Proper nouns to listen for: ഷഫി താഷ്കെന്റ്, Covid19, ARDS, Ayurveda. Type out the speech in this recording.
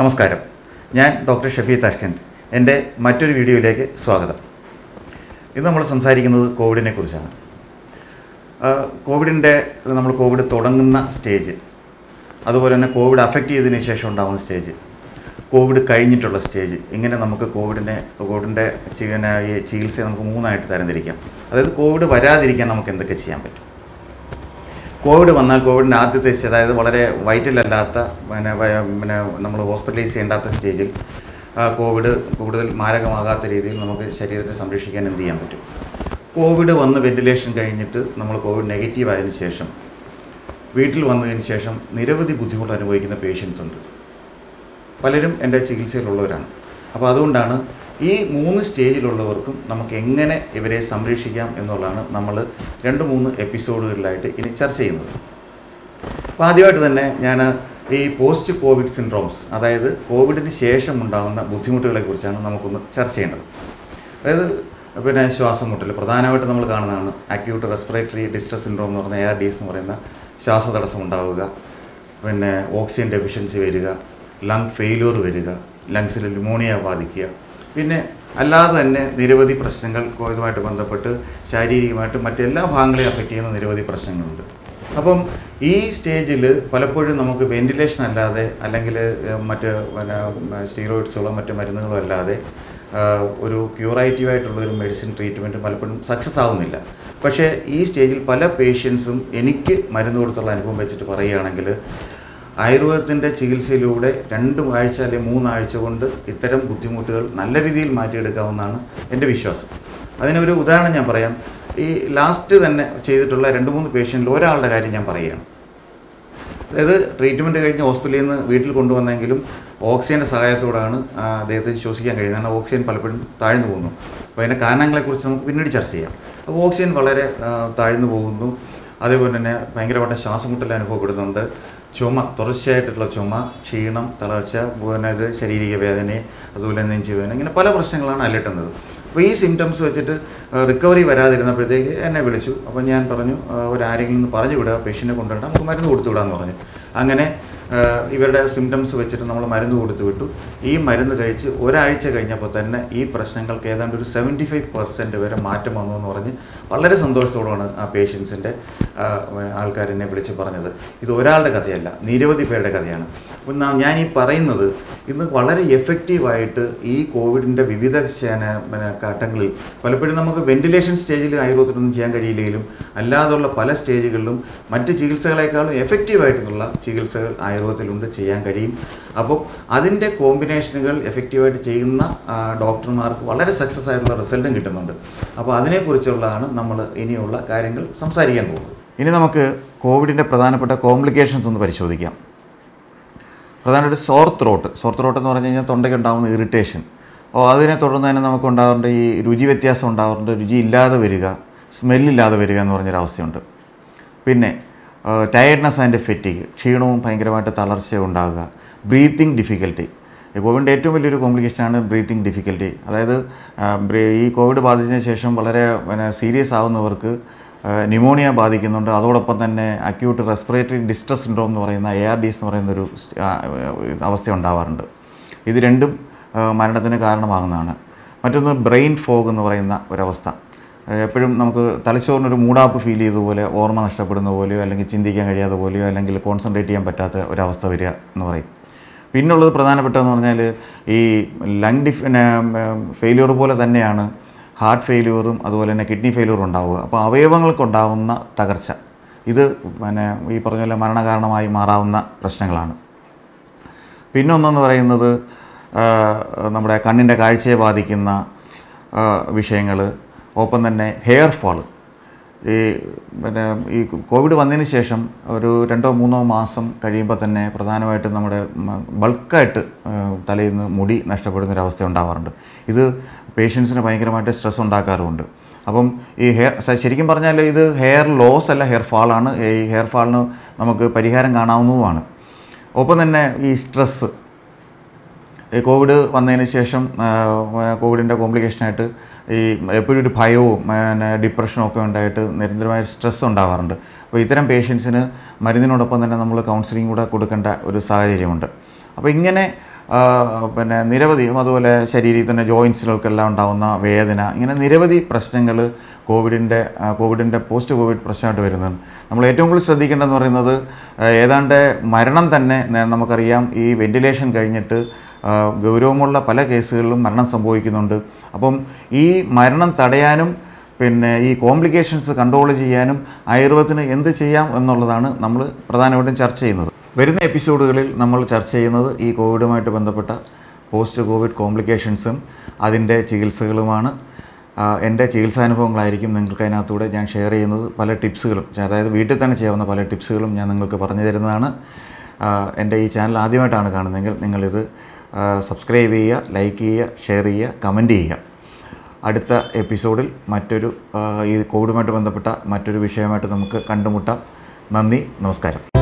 നമസ്കാരം ഞാൻ doctor ഷഫി താഷ്കെന്റ് എൻ്റെ മറ്റൊരു വീഡിയോയിലേക്ക് സ്വാഗതം ഇത് നമ്മൾ സംസാരിക്കുന്നത് കോവിഡിനെ കുറിച്ചാണ് കോവിഡിൻ്റെ നമ്മൾ കോവിഡ് തുടങ്ങുന്ന സ്റ്റേജ് അതുപോലെ തന്നെ കോവിഡ് അഫക്റ്റ് ചെയ്തതിന് ശേഷം ഉണ്ടാകുന്ന സ്റ്റേജ് കോവിഡ് കഴിഞ്ഞിട്ടുള്ള സ്റ്റേജ് ഇങ്ങനെ നമുക്ക് കോവിഡിൻ്റെ ചികിത്സയെ നമുക്ക് മൂന്നായിട്ട് തരംതിരിക്കാം അതായത് കോവിഡ് വരാതിരിക്കാൻ നമുക്ക് എന്തൊക്കെ ചെയ്യാൻ പറ്റും കോവിഡ് വന്നാൽ കോവിഡിൻ്റെ ആദ്യത്തെ സ്റ്റേജ് അതായത് വളരെ വൈറ്റലല്ലാത്ത പിന്നെ നമ്മൾ ഹോസ്പിറ്റലൈസ് ചെയ്യേണ്ടാത്ത സ്റ്റേജിൽ കോവിഡ് കൂടുതൽ മാരകമാകാത്ത രീതിയിൽ നമുക്ക് ശരീരത്തെ സംരക്ഷിക്കാൻ എന്ത് ചെയ്യാൻ പറ്റും കോവിഡ് വന്ന് വെൻറ്റിലേഷൻ കഴിഞ്ഞിട്ട് നമ്മൾ കോവിഡ് നെഗറ്റീവ് ആയതിനു ശേഷം വീട്ടിൽ വന്നതിന് ശേഷം നിരവധി ബുദ്ധിമുട്ട് അനുഭവിക്കുന്ന പേഷ്യൻസ് ഉണ്ട് പലരും എൻ്റെ ചികിത്സയിലുള്ളവരാണ് അപ്പോൾ അതുകൊണ്ടാണ് ഈ മൂന്ന് സ്റ്റേജിലുള്ളവർക്കും നമുക്ക് എങ്ങനെ ഇവരെ സംരക്ഷിക്കാം എന്നുള്ളതാണ് നമ്മൾ 2-3 എപ്പിസോഡുകളിലായിട്ട് ഇനി ചർച്ച ചെയ്യുന്നത് അപ്പോൾ ആദ്യമായിട്ട് തന്നെ ഞാൻ ഈ പോസ്റ്റ് കോവിഡ് സിൻഡ്രോംസ് അതായത് കോവിഡിന് ശേഷം ഉണ്ടാകുന്ന ബുദ്ധിമുട്ടുകളെക്കുറിച്ചാണ് നമുക്കൊന്ന് ചർച്ച ചെയ്യേണ്ടത് അതായത് പിന്നെ ശ്വാസം മുട്ടൽ പ്രധാനമായിട്ട് നമ്മൾ കാണുന്നതാണ് ആക്യൂട്ട് റെസ്പിറേറ്ററി ഡിസ്ട്രസ് സിൻഡ്രോം എന്ന് പറയുന്ന ARDS എന്ന് പറയുന്ന ശ്വാസതടസ്സം ഉണ്ടാവുക പിന്നെ ഓക്സിജൻ ഡെഫിഷ്യൻസി വരിക ലങ് ഫെയിലിയർ വരിക ലങ്സിൽ ന്യൂമോണിയ ബാധിക്കുക പിന്നെ അല്ലാതെ തന്നെ നിരവധി പ്രശ്നങ്ങൾ കോവിഡുമായിട്ട് ബന്ധപ്പെട്ട് ശാരീരികമായിട്ട് മറ്റെല്ലാ ഭാഗങ്ങളെയും അഫക്റ്റ് ചെയ്യുന്ന നിരവധി പ്രശ്നങ്ങളുണ്ട് അപ്പം ഈ സ്റ്റേജിൽ പലപ്പോഴും നമുക്ക് വെൻറ്റിലേഷൻ അല്ലാതെ അല്ലെങ്കിൽ മറ്റ് സ്റ്റീറോയിഡ്സുകളോ മറ്റ് മരുന്നുകളോ അല്ലാതെ ഒരു ക്യൂറേറ്റീവായിട്ടുള്ളൊരു മെഡിസിൻ ട്രീറ്റ്മെൻറ്റ് പലപ്പോഴും സക്സസ് ആവുന്നില്ല പക്ഷേ ഈ സ്റ്റേജിൽ പല പേഷ്യൻസും എനിക്ക് മരുന്ന് കൊടുത്തുള്ള അനുഭവം വെച്ചിട്ട് പറയുകയാണെങ്കിൽ ആയുർവേദത്തിൻ്റെ ചികിത്സയിലൂടെ 2 ആഴ്ച അല്ലെങ്കിൽ 3 ആഴ്ച കൊണ്ട് ഇത്തരം ബുദ്ധിമുട്ടുകൾ നല്ല രീതിയിൽ മാറ്റിയെടുക്കാവുന്നതാണ് എൻ്റെ വിശ്വാസം അതിനൊരു ഉദാഹരണം ഞാൻ പറയാം ഈ ലാസ്റ്റ് തന്നെ ചെയ്തിട്ടുള്ള 2-3 പേഷ്യൻറ്റിൽ ഒരാളുടെ കാര്യം ഞാൻ പറയുകയാണ് അതായത് ട്രീറ്റ്മെൻറ്റ് കഴിഞ്ഞ് ഹോസ്പിറ്റലിൽ നിന്ന് വീട്ടിൽ കൊണ്ടുവന്നെങ്കിലും ഓക്സിജൻ്റെ സഹായത്തോടാണ് അദ്ദേഹത്തെ ശ്വസിക്കാൻ കഴിയുന്നത് കാരണം ഓക്സിജൻ പലപ്പോഴും താഴ്ന്നു പോകുന്നു അപ്പോൾ അതിൻ്റെ കാരണങ്ങളെക്കുറിച്ച് നമുക്ക് പിന്നീട് ചർച്ച ചെയ്യാം അപ്പോൾ ഓക്സിജൻ വളരെ താഴ്ന്നു പോകുന്നു അതേപോലെ തന്നെ ഭയങ്കരമായിട്ട് ശ്വാസം മുട്ടൽ അനുഭവപ്പെടുന്നുണ്ട് ചുമ തുടർച്ചയായിട്ടുള്ള ചുമ ക്ഷീണം തളർച്ച പിന്നെ ഇത് ശാരീരിക വേദന അതുപോലെ നെഞ്ചുവേദന ഇങ്ങനെ പല പ്രശ്നങ്ങളാണ് അലട്ടുന്നത് അപ്പോൾ ഈ സിംറ്റംസ് വെച്ചിട്ട് റിക്കവറി വരാതിരുന്നപ്പോഴത്തേക്ക് എന്നെ വിളിച്ചു അപ്പോൾ ഞാൻ പറഞ്ഞു ഒരാരെങ്കിലും ഒന്ന് പറഞ്ഞു വിടുക പേഷ്യൻറ്റിനെ കൊണ്ടുവരണം നമുക്ക് മരുന്ന് കൊടുത്തു വിടാമെന്ന് പറഞ്ഞു അങ്ങനെ ഇവരുടെ സിംറ്റംസ് വെച്ചിട്ട് നമ്മൾ മരുന്ന് കൊടുത്തു വിട്ടു ഈ മരുന്ന് കഴിച്ച് ഒരാഴ്ച കഴിഞ്ഞപ്പോൾ തന്നെ ഈ പ്രശ്നങ്ങൾക്ക് ഏതാണ്ട് ഒരു 75% വരെ മാറ്റം വന്നു എന്ന് പറഞ്ഞ് വളരെ സന്തോഷത്തോടെയാണ് ആ പേഷ്യൻസിൻ്റെ ആൾക്കാരെന്നെ വിളിച്ച് പറഞ്ഞത് ഇത് ഒരാളുടെ കഥയല്ല നിരവധി പേരുടെ കഥയാണ് അപ്പം ഞാൻ ഈ പറയുന്നത് ഇന്ന് വളരെ എഫക്റ്റീവായിട്ട് ഈ കോവിഡിൻ്റെ വിവിധ ഘട്ടങ്ങളിൽ പലപ്പോഴും നമുക്ക് വെൻറ്റിലേഷൻ സ്റ്റേജിൽ ആയുർവേദത്തിനൊന്നും ചെയ്യാൻ കഴിയില്ലെങ്കിലും അല്ലാതെയുള്ള പല സ്റ്റേജുകളിലും മറ്റ് ചികിത്സകളെക്കാളും എഫക്റ്റീവായിട്ടുള്ള ചികിത്സകൾ ആയുർവേദത്തിലുണ്ട് ചെയ്യാൻ കഴിയും അപ്പോൾ അതിൻ്റെ കോമ്പിനേഷനുകൾ എഫക്റ്റീവായിട്ട് ചെയ്യുന്ന ഡോക്ടർമാർക്ക് വളരെ സക്സസ് ആയിട്ടുള്ള റിസൾട്ടും കിട്ടുന്നുണ്ട് അപ്പോൾ അതിനെക്കുറിച്ചുള്ളതാണ് നമ്മൾ ഇനിയുള്ള കാര്യങ്ങൾ സംസാരിക്കാൻ പോകുന്നത് ഇനി നമുക്ക് കോവിഡിൻ്റെ പ്രധാനപ്പെട്ട കോംപ്ലിക്കേഷൻസ് ഒന്ന് പരിശോധിക്കാം പ്രധാനമായിട്ട് സോർ ത്രോട്ട് എന്ന് പറഞ്ഞു കഴിഞ്ഞാൽ തൊണ്ടയ്ക്കുണ്ടാകുന്ന ഇറിറ്റേഷൻ അതിനെ തുടർന്ന് തന്നെ നമുക്ക് ഉണ്ടാകേണ്ട ഈ രുചി വ്യത്യാസം ഉണ്ടാകാറുണ്ട് രുചി ഇല്ലാതെ വരിക സ്മെല്ലില്ലാതെ വരിക എന്ന് പറഞ്ഞൊരവസ്ഥയുണ്ട് പിന്നെ ടയേർഡ്നെസ് ആൻഡ് ഫെറ്റിഗ് ക്ഷീണവും ഭയങ്കരമായിട്ട് തളർച്ചയും ഉണ്ടാകുക ബ്രീത്തിങ് ഡിഫിക്കൽട്ടി കോവിഡിൻ്റെ ഏറ്റവും വലിയൊരു കോംപ്ലിക്കേഷനാണ് ബ്രീത്തിങ് ഡിഫിക്കൽട്ടി അതായത് ഈ കോവിഡ് ബാധിച്ചതിന് ശേഷം വളരെ സീരിയസ് ആവുന്നവർക്ക് ന്യൂമോണിയ ബാധിക്കുന്നുണ്ട് അതോടൊപ്പം തന്നെ അക്യൂട്ട് റെസ്പിറേറ്ററി ഡിസ്ട്രസ് സിൻഡ്രോം എന്ന് പറയുന്ന ARDS എന്ന് പറയുന്നൊരു അവസ്ഥ ഉണ്ടാവാറുണ്ട് ഇത് രണ്ടും മരണത്തിന് കാരണമാകുന്നതാണ് മറ്റൊന്ന് ബ്രെയിൻ ഫോഗ് എന്ന് പറയുന്ന ഒരവസ്ഥ എപ്പോഴും നമുക്ക് തലച്ചോറിനൊരു മൂഡാപ്പ് ഫീൽ ചെയ്തതുപോലെ ഓർമ്മ നഷ്ടപ്പെടുന്ന പോലെയോ അല്ലെങ്കിൽ ചിന്തിക്കാൻ കഴിയാതെ പോലെയോ അല്ലെങ്കിൽ കോൺസെൻട്രേറ്റ് ചെയ്യാൻ പറ്റാത്ത ഒരവസ്ഥ വരിക എന്ന് പറയും പിന്നുള്ളത് പ്രധാനപ്പെട്ടതെന്ന് പറഞ്ഞാൽ ഈ ലങ് ഫെയിലിയർ പോലെ തന്നെയാണ് ഹാർട്ട് ഫെയിലിയറും അതുപോലെ തന്നെ കിഡ്നി ഫെയിലിയറും ഉണ്ടാവുക അപ്പോൾ അവയവങ്ങൾക്കുണ്ടാവുന്ന തകർച്ച ഇത് ഈ പറഞ്ഞ പോലെ മരണകാരണമായി മാറാവുന്ന പ്രശ്നങ്ങളാണ് പിന്നൊന്നെന്ന് പറയുന്നത് നമ്മുടെ കണ്ണിൻ്റെ കാഴ്ചയെ ബാധിക്കുന്ന വിഷയങ്ങൾ ഒപ്പം തന്നെ ഹെയർ ഫാൾ ഈ കോവിഡ് വന്നതിന് ശേഷം ഒരു 2-3 മാസം കഴിയുമ്പോൾ തന്നെ പ്രധാനമായിട്ടും നമ്മുടെ ബൾക്കായിട്ട് തലയിൽ നിന്ന് മുടി നഷ്ടപ്പെടുന്നൊരവസ്ഥ ഉണ്ടാവാറുണ്ട് ഇത് പേഷ്യൻസിന് ഭയങ്കരമായിട്ട് സ്ട്രെസ് ഉണ്ടാക്കാറുമുണ്ട് അപ്പം ഈ ഹെയർ ശരിക്കും പറഞ്ഞാൽ ഇത് ഹെയർ ലോസ് അല്ല ഹെയർ ഫാളാണ് ഈ ഹെയർ ഫാളിന് നമുക്ക് പരിഹാരം കാണാവുന്നതുമാണ് ഒപ്പം തന്നെ ഈ സ്ട്രെസ്സ് ഈ കോവിഡ് വന്നതിന് ശേഷം കോവിഡിൻ്റെ കോംപ്ലിക്കേഷനായിട്ട് ഈ എപ്പോഴും ഒരു ഭയവും ഡിപ്രഷനും ഒക്കെ ഉണ്ടായിട്ട് നിരന്തരമായ സ്ട്രെസ് ഉണ്ടാവാറുണ്ട് അപ്പോൾ ഇത്തരം പേഷ്യൻസിന് മരുന്നിനോടൊപ്പം തന്നെ നമ്മൾ കൗൺസിലിംഗ് കൂടെ കൊടുക്കേണ്ട ഒരു സാഹചര്യമുണ്ട് അപ്പോൾ ഇങ്ങനെ നിരവധി അതുപോലെ ശരീരത്തിൽ തന്നെ ജോയിൻറ്റ്സികൾക്കെല്ലാം ഉണ്ടാകുന്ന വേദന ഇങ്ങനെ നിരവധി പ്രശ്നങ്ങൾ കോവിഡിൻ്റെ പോസ്റ്റ് കോവിഡ് പ്രശ്നമായിട്ട് വരുന്നുണ്ട്. നമ്മൾ ഏറ്റവും കൂടുതൽ ശ്രദ്ധിക്കേണ്ടതെന്ന് പറയുന്നത് ഏതാണ്ട് മരണം തന്നെ നമുക്കറിയാം ഈ വെന്റിലേഷൻ കഴിഞ്ഞിട്ട് ഗൗരവമുള്ള പല കേസുകളിലും മരണം സംഭവിക്കുന്നുണ്ട്. അപ്പം ഈ മരണം തടയാനും പിന്നെ ഈ കോംപ്ലിക്കേഷൻസ് കൺട്രോൾ ചെയ്യാനും ആയുർവേദത്തിന് എന്ത് ചെയ്യാം എന്നുള്ളതാണ് നമ്മൾ പ്രധാനമായിട്ടും ചർച്ച ചെയ്യുന്നത്. വരുന്ന എപ്പിസോഡുകളിൽ നമ്മൾ ചർച്ച ചെയ്യുന്നത് ഈ കോവിഡുമായിട്ട് ബന്ധപ്പെട്ട പോസ്റ്റ് കോവിഡ് കോംപ്ലിക്കേഷൻസും അതിൻ്റെ ചികിത്സകളുമാണ്. എൻ്റെ ചികിത്സാനുഭവങ്ങളായിരിക്കും നിങ്ങൾക്ക് അതിനകത്തൂടെ ഞാൻ ഷെയർ ചെയ്യുന്നത്. പല ടിപ്സുകളും, അതായത് വീട്ടിൽ തന്നെ ചെയ്യാവുന്ന പല ടിപ്സുകളും ഞാൻ നിങ്ങൾക്ക് പറഞ്ഞു തരുന്നതാണ്. എൻ്റെ ഈ ചാനൽ ആദ്യമായിട്ടാണ് കാണുന്നതെങ്കിൽ നിങ്ങളിത് സബ്സ്ക്രൈബ് ചെയ്യുക, ലൈക്ക് ചെയ്യുക, ഷെയർ ചെയ്യുക, കമൻറ്റ് ചെയ്യുക. അടുത്ത എപ്പിസോഡിൽ മറ്റൊരു ഈ കോവിഡുമായിട്ട് ബന്ധപ്പെട്ട മറ്റൊരു വിഷയമായിട്ട് നമുക്ക് കണ്ടുമുട്ടാം. നന്ദി, നമസ്കാരം.